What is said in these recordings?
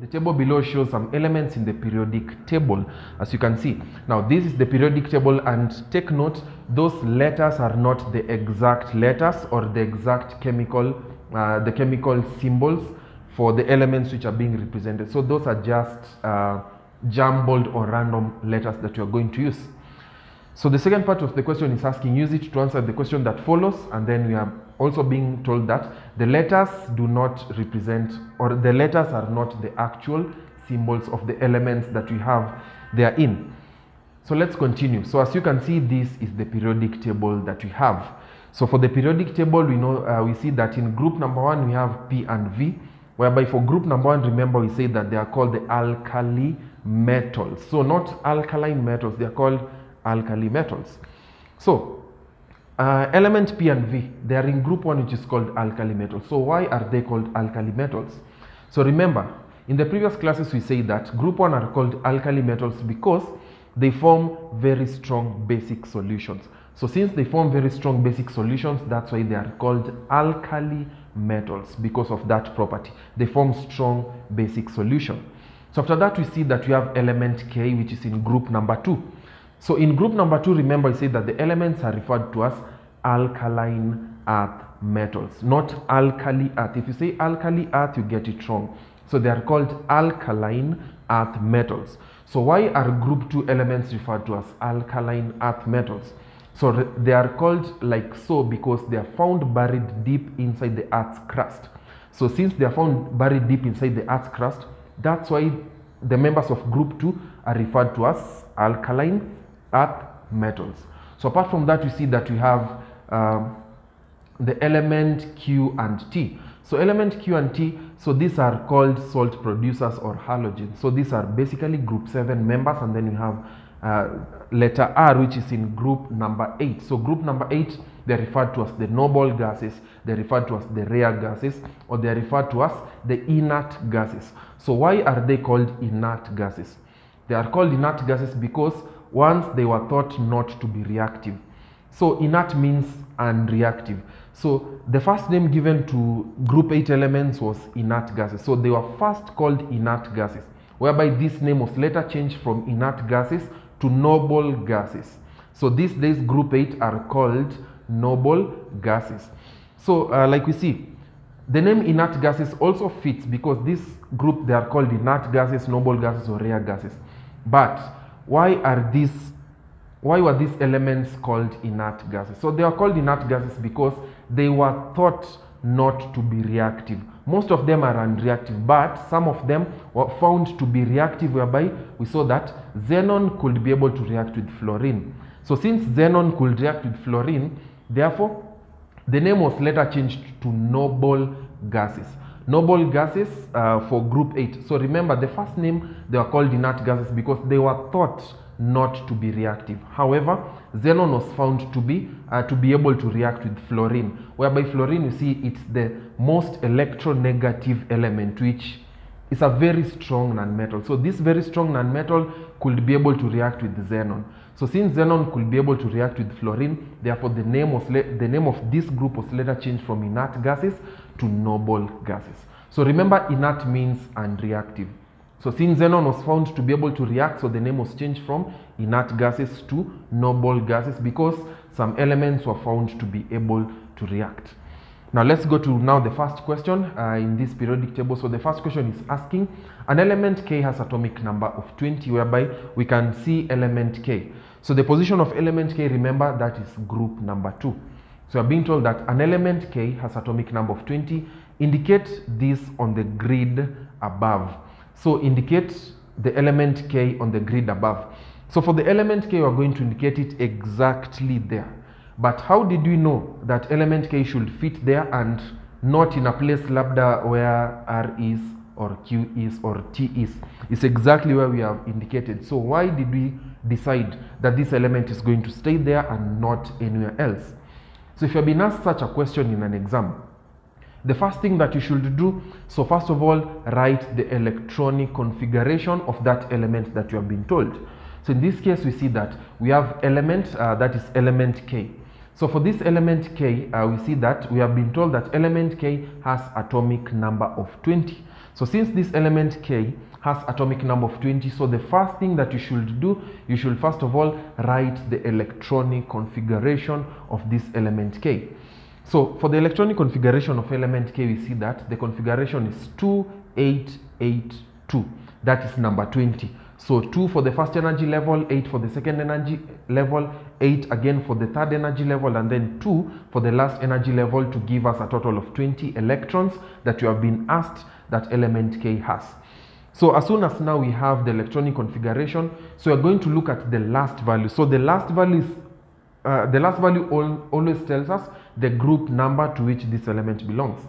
The table below shows some elements in the periodic table, as you can see. Now this is the periodic table, and take note, those letters are not the exact letters or the exact chemical symbols for the elements which are being represented. So those are just jumbled or random letters that you are going to use. So the second part of the question is asking, use it to answer the question that follows, and then we are also being told that the letters do not represent, or the letters are not the actual symbols of the elements that we have there in. So let's continue. So as you can see, this is the periodic table that we have. So for the periodic table, we know we see that in group number one we have P and V, whereby for group number one, remember we say that they are called the alkali metals. So not alkaline metals, they are called alkali metals. So element P and V, they are in group 1, which is called alkali metals. So why are they called alkali metals? So remember, in the previous classes we say that group 1 are called alkali metals because they form very strong basic solutions. So since they form very strong basic solutions, that's why they are called alkali metals, because of that property. They form strong basic solution. So after that we see that we have element K, which is in group number 2. So in group number 2, remember I said that the elements are referred to as alkaline earth metals, not alkali earth. If you say alkali earth, you get it wrong. So they are called alkaline earth metals. So why are group 2 elements referred to as alkaline earth metals? So they are called like so because they are found buried deep inside the earth's crust. So since they are found buried deep inside the earth's crust, that's why the members of group 2 are referred to as alkaline earth metals. So apart from that, we see that we have the element Q and T. So element Q and T, so these are called salt producers or halogens. So these are basically group 7 members, and then we have letter R, which is in group number 8. So group number 8, they're referred to as the noble gases, they're referred to as the rare gases, or they're referred to as the inert gases. So why are they called inert gases? They are called inert gases because once they were thought not to be reactive. So inert means unreactive. So the first name given to group 8 elements was inert gases. So they were first called inert gases, whereby this name was later changed from inert gases to noble gases. So these days group 8 are called noble gases. So like we see, the name inert gases also fits because this group, they are called inert gases, noble gases, or rare gases. But why were these elements called inert gases? So they are called inert gases because they were thought not to be reactive. Most of them are unreactive, but some of them were found to be reactive, whereby we saw that xenon could be able to react with fluorine. So since xenon could react with fluorine, therefore the name was later changed to noble gases. Noble gases for group 8. So remember, the first name, they were called inert gases because they were thought not to be reactive. However, xenon was found to be able to react with fluorine, whereby fluorine, you see, it's the most electronegative element, which is a very strong nonmetal. So this very strong nonmetal could be able to react with xenon. So since xenon could be able to react with fluorine, therefore the name of this group was later changed from inert gases to noble gases. So remember, inert means unreactive. So since xenon was found to be able to react, so the name was changed from inert gases to noble gases because some elements were found to be able to react. Now let's go to the first question in this periodic table. So the first question is asking, an element K has atomic number of 20, whereby we can see element K. So the position of element K, remember, that is group number 2. So I've been told that an element K has atomic number of 20. Indicate this on the grid above. So indicate the element K on the grid above. So for the element K, we're going to indicate it exactly there. But how did we know that element K should fit there and not in a place lambda where R is or Q is or T is? It's exactly where we have indicated. So why did we decide that this element is going to stay there and not anywhere else? So if you've been asked such a question in an exam, the first thing that you should do, so first of all, write the electronic configuration of that element that you have been told. So in this case, we see that we have element, that is element K. So for this element K, we see that we have been told that element K has atomic number of 20. So since this element K has atomic number of 20, so the first thing that you should do, you should first of all write the electronic configuration of this element K. So for the electronic configuration of element K, we see that the configuration is 2882. That is number 20. So 2 for the first energy level, 8 for the second energy level, 8 again for the third energy level, and then 2 for the last energy level, to give us a total of 20 electrons that you have been asked that element K has. So as soon as now we have the electronic configuration, so we are going to look at the last value. So the last value is always tells us the group number to which this element belongs.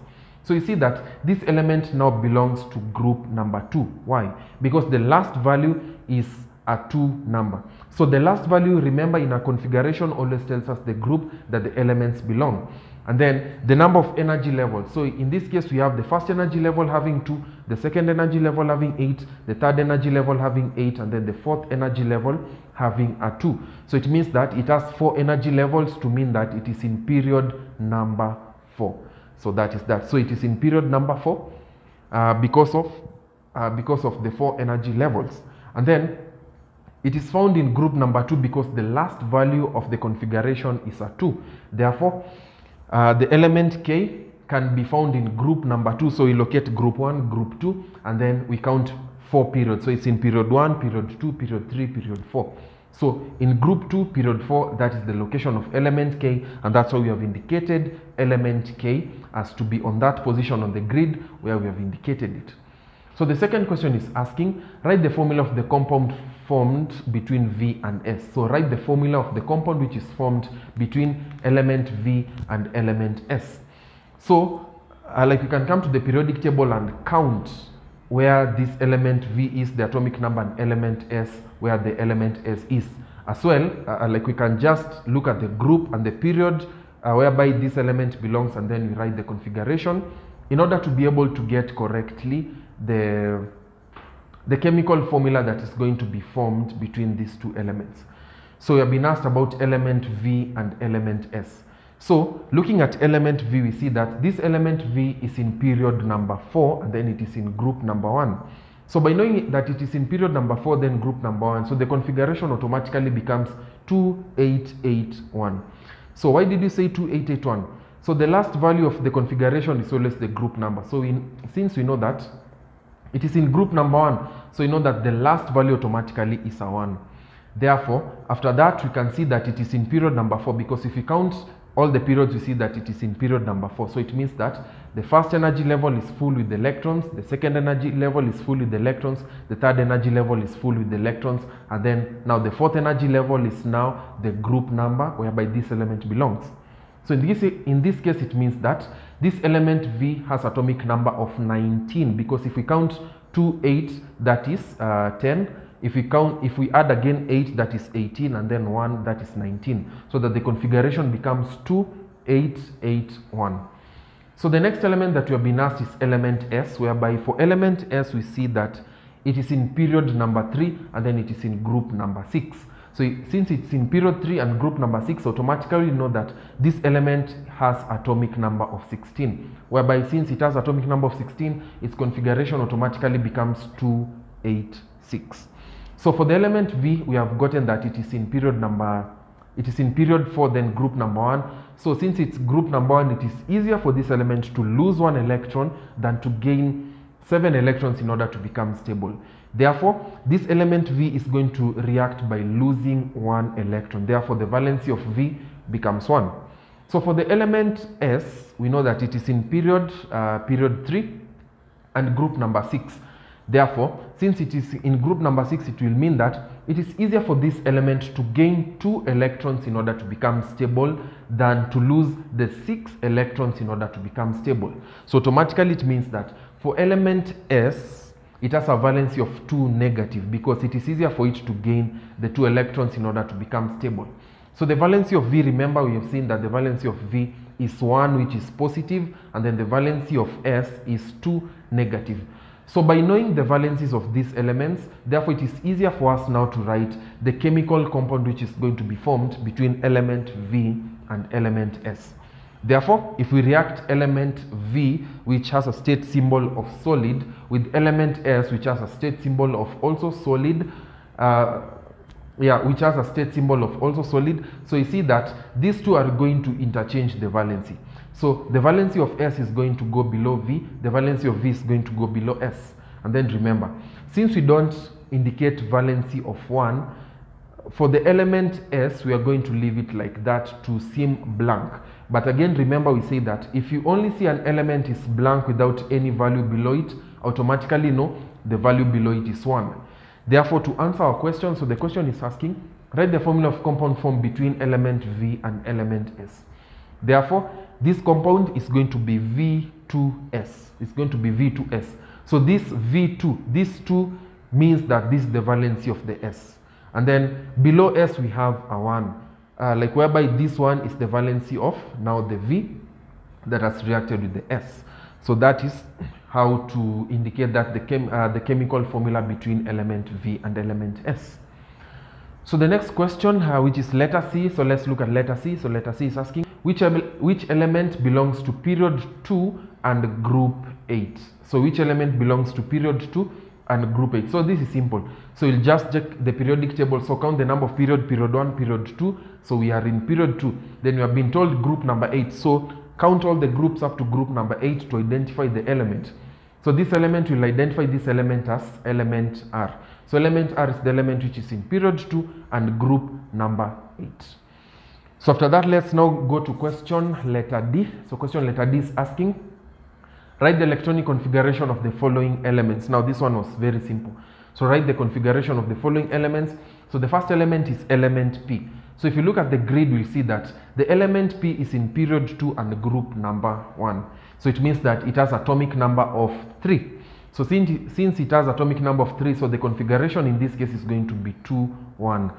So you see that this element now belongs to group number 2. Why? Because the last value is a 2 number. So the last value, remember, in a configuration always tells us the group that the elements belong. And then the number of energy levels. So in this case, we have the first energy level having 2, the second energy level having 8, the third energy level having 8, and then the fourth energy level having a 2. So it means that it has 4 energy levels, to mean that it is in period number 4. So that is that. So it is in period number 4 because of the 4 energy levels. And then it is found in group number 2 because the last value of the configuration is a 2. Therefore, the element K can be found in group number 2. So we locate group 1, group 2, and then we count 4 periods. So it's in period 1, period 2, period 3, period 4. So in group 2, period 4, that is the location of element K, and that's why we have indicated element K as to be on that position on the grid where we have indicated it. So the second question is asking, write the formula of the compound formed between V and S. So write the formula of the compound which is formed between element V and element S. So like you can come to the periodic table and count where this element V is the atomic number, and element S where the element S is as well. Like we can just look at the group and the period whereby this element belongs, and then we write the configuration in order to be able to get correctly the chemical formula that is going to be formed between these two elements. So we have been asked about element V and element S. So looking at element V, we see that this element V is in period number 4, and then it is in group number 1. So by knowing that it is in period number 4, then group number 1, so the configuration automatically becomes 2881. So why did you say 2881? So the last value of the configuration is always the group number. So since we know that it is in group number 1, so we know that the last value automatically is a 1. Therefore, after that, we can see that it is in period number 4, because if we count all the periods, we see that it is in period number 4. So it means that the first energy level is full with electrons, the second energy level is full with electrons, the third energy level is full with electrons, and then now the fourth energy level is now the group number whereby this element belongs. So in this case, it means that this element V has atomic number of 19, because if we count 2, 8, that is 10. If we add again 8, that is 18, and then 1, that is 19, so that the configuration becomes 2881. So the next element that we have been asked is element S, whereby for element S we see that it is in period number 3, and then it is in group number 6. So since it's in period 3 and group number 6, automatically you know that this element has atomic number of 16, whereby since it has atomic number of 16, its configuration automatically becomes 286. So for the element V, we have gotten that it is in period 4, then group number 1. So since it's group number 1, it is easier for this element to lose 1 electron than to gain 7 electrons in order to become stable. Therefore, this element V is going to react by losing 1 electron. Therefore, the valency of V becomes 1. So for the element S, we know that it is in period 3 and group number 6. Therefore, since it is in group number 6, it will mean that it is easier for this element to gain 2 electrons in order to become stable than to lose the 6 electrons in order to become stable. So automatically it means that for element S, it has a valency of 2 negative, because it is easier for it to gain the 2 electrons in order to become stable. So the valency of V, remember, we have seen that the valency of V is 1, which is positive, and then the valency of S is 2 negative. So by knowing the valencies of these elements, therefore it is easier for us now to write the chemical compound which is going to be formed between element V and element S. Therefore, if we react element V, which has a state symbol of solid, with element S, which has a state symbol of also solid, so you see that these two are going to interchange the valency. So the valency of S is going to go below V, the valency of V is going to go below S. And then remember, since we don't indicate valency of 1, for the element S, we are going to leave it like that to seem blank. But again, remember we say that if you only see an element is blank without any value below it, automatically no, the value below it is 1. Therefore, to answer our question, so the question is asking, write the formula of compound form between element V and element S. Therefore, this compound is going to be V2S. It's going to be V2S. So this V2, this 2 means that this is the valency of the S. And then below S we have a 1, like whereby this 1 is the valency of now the V that has reacted with the S. So that is how to indicate that the chemical formula between element V and element S. So the next question, which is letter C, so let's look at letter C. So letter C is asking, which element belongs to period 2 and group 8? So which element belongs to period 2 and group 8? So this is simple. So you'll just check the periodic table. So count the number of period 1, period 2. So we are in period 2. Then we have been told group number 8. So count all the groups up to group number 8 to identify the element. So this element will identify this element as element R. So element R is the element which is in period 2 and group number 8. So after that, let's now go to question letter D. So question letter D is asking, write the electronic configuration of the following elements. Now this one was very simple. So write the configuration of the following elements. So the first element is element P. So if you look at the grid, we'll see that the element P is in period 2 and group number 1. So it means that it has atomic number of 3. So since it has atomic number of 3, so the configuration in this case is going to be 2, 1,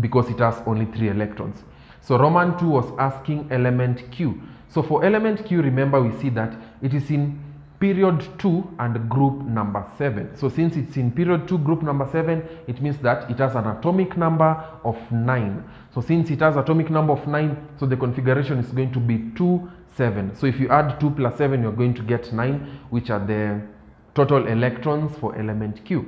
because it has only 3 electrons. So Roman 2 was asking element Q. So for element Q, remember we see that it is in period 2 and group number 7. So since it's in period 2, group number 7, it means that it has an atomic number of 9. So since it has atomic number of 9, so the configuration is going to be 2, 7. So if you add 2 plus 7, you're going to get 9, which are the total electrons for element Q.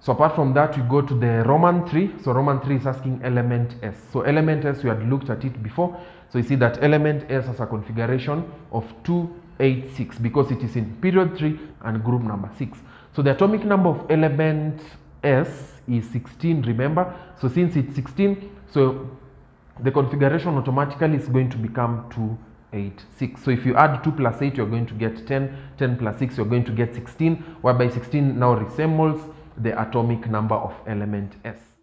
So apart from that, we go to the Roman 3. So Roman 3 is asking element S. So element S, we had looked at it before. So you see that element S has a configuration of 2, 8, 6 because it is in period 3 and group number 6. So the atomic number of element S is 16, remember. So since it's 16, so the configuration automatically is going to become 2, 8, 6. So if you add 2 plus 8, you're going to get 10. 10 plus 6, you're going to get 16, whereby 16 now resembles the atomic number of element S.